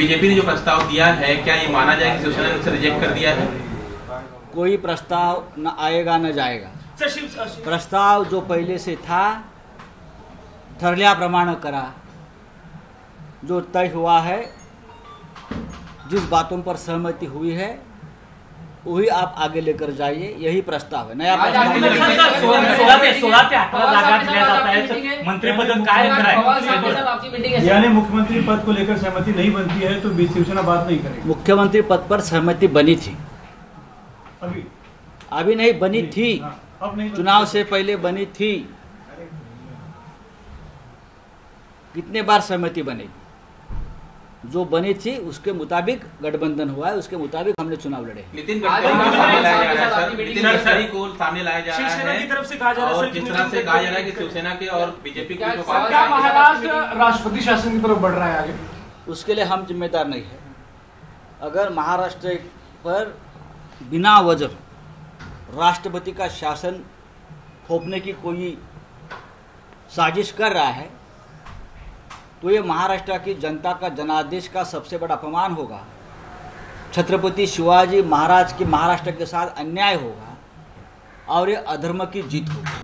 BJP ने जो प्रस्ताव दिया है, क्या ये माना जाए कि शिवसेना ने उसे रिजेक्ट कर दिया है? कोई प्रस्ताव न आएगा न जाएगा। प्रस्ताव जो पहले से था ठरल्याप्रमाणे करा, जो तय हुआ है, जिस बातों पर सहमति हुई है वही आप आगे लेकर जाइए, यही प्रस्ताव है। नया यानी मुख्यमंत्री पद को लेकर सहमति नहीं बनती है तो शिवसेना बात नहीं करेगी। मुख्यमंत्री पद पर सहमति बनी थी, अभी नहीं बनी थी, चुनाव से पहले बनी थी। कितने बार सहमति बनेगी, जो बनी थी उसके मुताबिक गठबंधन हुआ है, उसके मुताबिक हमने चुनाव लड़े। नितिन गडकरी को सामने लाया जा रहा है, की तरफ से कहा जा रहा है, जिस तरह से कहा जा रहा है कि शिवसेना के और बीजेपी के महाराष्ट्र राष्ट्रपति शासन की तरफ बढ़ रहा है आगे, उसके लिए हम जिम्मेदार नहीं है। अगर महाराष्ट्र पर बिना वजह राष्ट्रपति का शासन थोपने की कोई साजिश कर रहा है तो ये महाराष्ट्र की जनता का, जनादेश का सबसे बड़ा अपमान होगा। छत्रपति शिवाजी महाराज की महाराष्ट्र के साथ अन्याय होगा और ये अधर्म की जीत होगी।